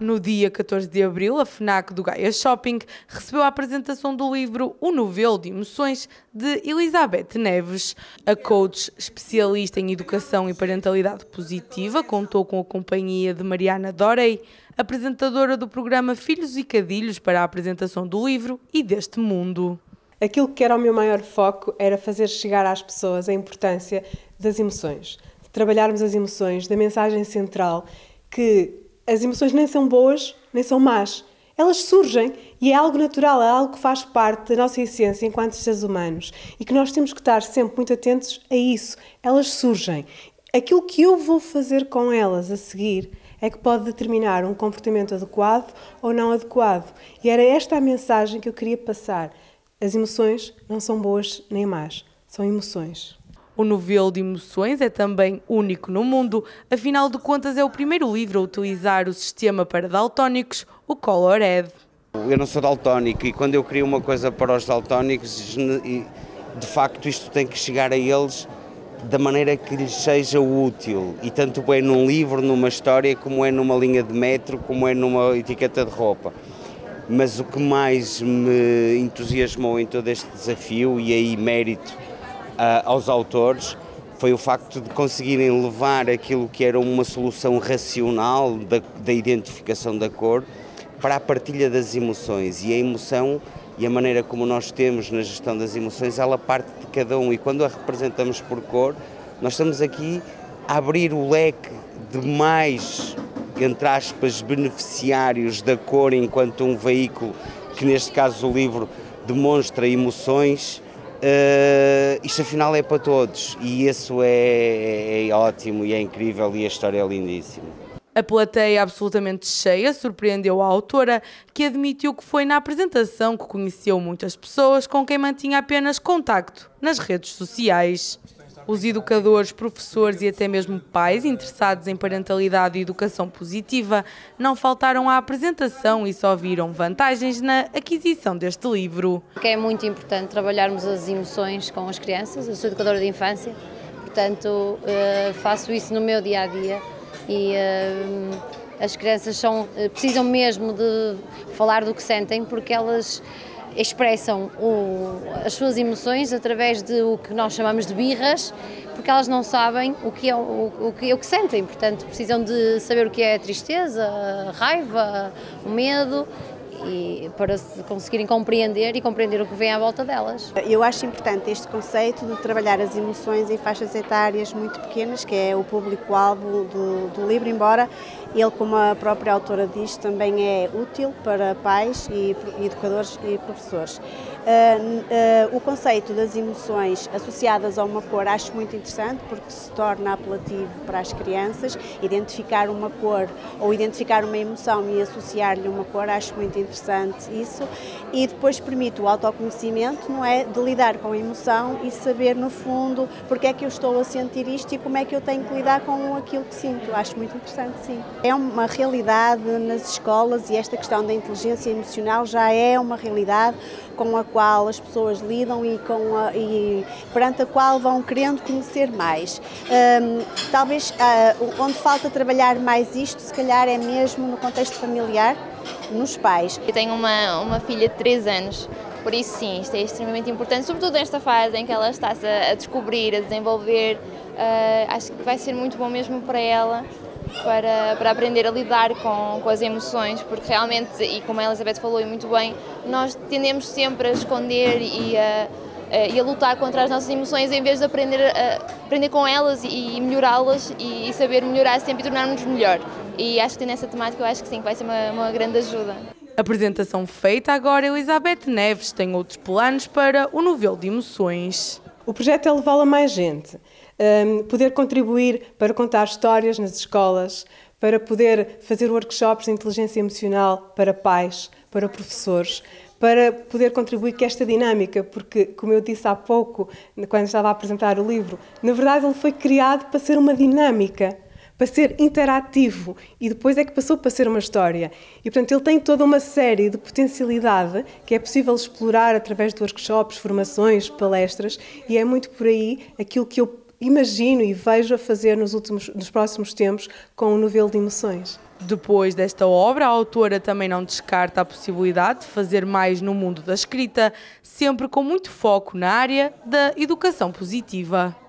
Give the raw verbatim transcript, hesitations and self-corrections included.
no dia catorze de abril, a FNAC do Gaia Shopping recebeu a apresentação do livro O Novelo de Emoções, de Elizabete Neves. A coach especialista em educação e parentalidade positiva contou com a companhia de Mariana Dorey, apresentadora do programa Filhos e Cadilhos, para a apresentação do livro e deste mundo. Aquilo que era o meu maior foco era fazer chegar às pessoas a importância das emoções, de trabalharmos as emoções, da mensagem central que as emoções nem são boas, nem são más. Elas surgem e é algo natural, é algo que faz parte da nossa essência enquanto seres humanos e que nós temos que estar sempre muito atentos a isso. Elas surgem. Aquilo que eu vou fazer com elas a seguir é que pode determinar um comportamento adequado ou não adequado. E era esta a mensagem que eu queria passar. As emoções não são boas nem más, são emoções. O Novelo de Emoções é também único no mundo, afinal de contas é o primeiro livro a utilizar o sistema para daltónicos, o ColorADD. Eu não sou daltónico e quando eu crio uma coisa para os daltónicos, de facto isto tem que chegar a eles da maneira que lhes seja útil, e tanto é num livro, numa história, como é numa linha de metro, como é numa etiqueta de roupa. Mas o que mais me entusiasmou em todo este desafio, e aí mérito aos autores, foi o facto de conseguirem levar aquilo que era uma solução racional da, da identificação da cor para a partilha das emoções, e a emoção e a maneira como nós temos na gestão das emoções, ela parte de cada um, e quando a representamos por cor, nós estamos aqui a abrir o leque de mais, entre aspas, beneficiários da cor enquanto um veículo, que neste caso o livro demonstra emoções. Uh, isto afinal é para todos, e isso é, é, é ótimo e é incrível, e a história é lindíssima. A plateia absolutamente cheia surpreendeu a autora, que admitiu que foi na apresentação que conheceu muitas pessoas com quem mantinha apenas contacto nas redes sociais. Os educadores, professores e até mesmo pais interessados em parentalidade e educação positiva não faltaram à apresentação e só viram vantagens na aquisição deste livro. É muito importante trabalharmos as emoções com as crianças. Eu sou educadora de infância, portanto faço isso no meu dia-a-dia, e as crianças são, precisam mesmo de falar do que sentem, porque elas expressam o, as suas emoções através de o que nós chamamos de birras, porque elas não sabem o que, é, o, o que, o que sentem, portanto precisam de saber o que é a tristeza, a raiva, o medo, e para conseguirem compreender e compreender o que vem à volta delas. Eu acho importante este conceito de trabalhar as emoções em faixas etárias muito pequenas, que é o público-alvo do, do livro, embora ele, como a própria autora diz, também é útil para pais, e educadores e professores. Uh, uh, o conceito das emoções associadas a uma cor acho muito interessante, porque se torna apelativo para as crianças. Identificar uma cor ou identificar uma emoção e associar-lhe uma cor, acho muito interessante. interessante isso, e depois permite o autoconhecimento, não é? De lidar com a emoção e saber no fundo porque é que eu estou a sentir isto e como é que eu tenho que lidar com aquilo que sinto. Acho muito interessante, sim. É uma realidade nas escolas, e esta questão da inteligência emocional já é uma realidade com a qual as pessoas lidam e, com a, e perante a qual vão querendo conhecer mais. Hum, talvez uh, onde falta trabalhar mais isto, se calhar, é mesmo no contexto familiar, nos pais. Eu tenho uma, uma filha de três anos, por isso sim, isto é extremamente importante, sobretudo nesta fase em que ela está-se a, a descobrir, a desenvolver. Uh, acho que vai ser muito bom mesmo para ela, para, para aprender a lidar com, com as emoções, porque realmente, e como a Elizabeth falou e muito bem, nós tendemos sempre a esconder e a, a, e a lutar contra as nossas emoções, em vez de aprender, a, aprender com elas e melhorá-las, e, e saber melhorar sempre e tornar-nos melhor. E acho que nessa temática, eu acho que sim, que vai ser uma, uma grande ajuda. Apresentação feita, agora Elizabete Neves tem outros planos para o Novelo de Emoções. O projeto é levá-la a mais gente, um, poder contribuir para contar histórias nas escolas, para poder fazer workshops de inteligência emocional para pais, para professores, para poder contribuir com esta dinâmica, porque, como eu disse há pouco, quando estava a apresentar o livro, na verdade ele foi criado para ser uma dinâmica, para ser interativo, e depois é que passou para ser uma história. E, portanto, ele tem toda uma série de potencialidade que é possível explorar através de workshops, formações, palestras, e é muito por aí aquilo que eu imagino e vejo a fazer nos, últimos, nos próximos tempos com O Novelo de Emoções. Depois desta obra, a autora também não descarta a possibilidade de fazer mais no mundo da escrita, sempre com muito foco na área da educação positiva.